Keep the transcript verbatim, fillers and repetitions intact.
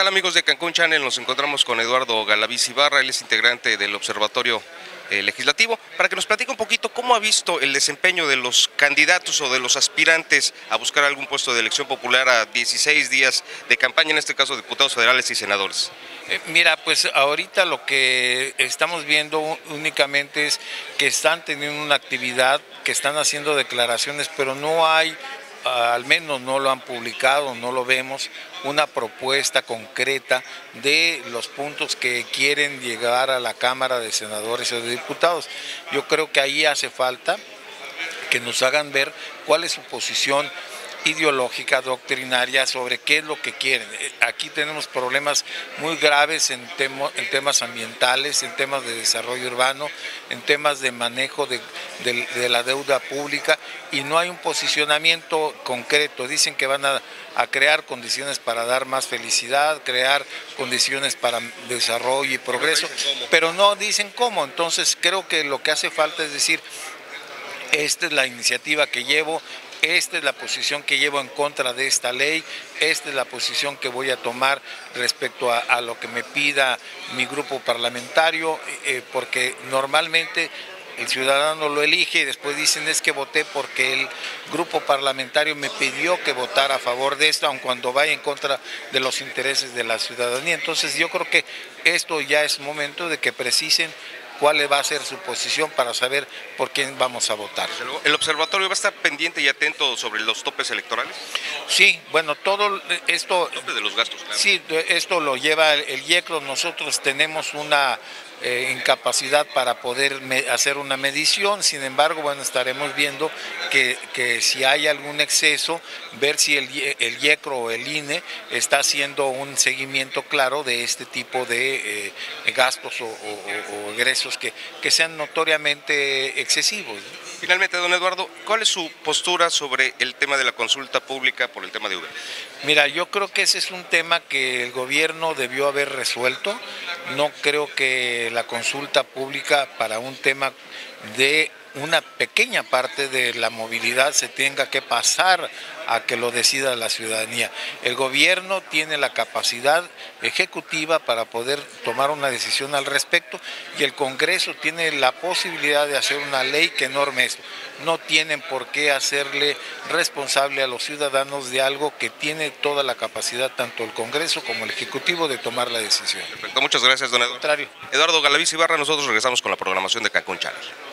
tal, amigos de Cancún Channel? Nos encontramos con Eduardo Galaviz Ibarra, él es integrante del Observatorio eh, Legislativo, para que nos platique un poquito cómo ha visto el desempeño de los candidatos o de los aspirantes a buscar algún puesto de elección popular a dieciséis días de campaña, en este caso diputados federales y senadores. Eh, mira, pues ahorita lo que estamos viendo únicamente es que están teniendo una actividad, que están haciendo declaraciones, pero no hay... al menos no lo han publicado, no lo vemos, una propuesta concreta de los puntos que quieren llegar a la Cámara de Senadores o de Diputados. Yo creo que ahí hace falta que nos hagan ver cuál es su posición ideológica, doctrinaria, sobre qué es lo que quieren. Aquí tenemos problemas muy graves en, temo, en temas ambientales, en temas de desarrollo urbano, en temas de manejo de, de, de la deuda pública, y no hay un posicionamiento concreto. Dicen que van a, a crear condiciones para dar más felicidad, crear condiciones para desarrollo y progreso, pero no dicen cómo. Entonces creo que lo que hace falta es decir, esta es la iniciativa que llevo, esta es la posición que llevo en contra de esta ley, esta es la posición que voy a tomar respecto a, a lo que me pida mi grupo parlamentario, eh, porque normalmente el ciudadano lo elige y después dicen es que voté porque el grupo parlamentario me pidió que votara a favor de esto, aun cuando vaya en contra de los intereses de la ciudadanía. Entonces yo creo que esto ya es momento de que precisen cuál va a ser su posición para saber por quién vamos a votar. ¿El observatorio va a estar pendiente y atento sobre los topes electorales? Sí, bueno, todo esto... Los topes de los gastos, claro. Sí, esto lo lleva el YECRO. Nosotros tenemos una eh, incapacidad para poder me, hacer una medición. Sin embargo, bueno, estaremos viendo que, que si hay algún exceso, ver si el, el YECRO o el I N E está haciendo un seguimiento claro de este tipo de eh, gastos o, o, o egresos Que, que sean notoriamente excesivos. Finalmente, don Eduardo, ¿cuál es su postura sobre el tema de la consulta pública por el tema de Uber? Mira, yo creo que ese es un tema que el gobierno debió haber resuelto. No creo que la consulta pública para un tema de una pequeña parte de la movilidad se tenga que pasar a que lo decida la ciudadanía. El gobierno tiene la capacidad ejecutiva para poder tomar una decisión al respecto y el Congreso tiene la posibilidad de hacer una ley que norme esto. No tienen por qué hacerle responsable a los ciudadanos de algo que tiene toda la capacidad, tanto el Congreso como el Ejecutivo, de tomar la decisión. Perfecto, muchas gracias, don Eduardo. Eduardo Galaviz Ibarra, nosotros regresamos con la programación de Cancún Channel.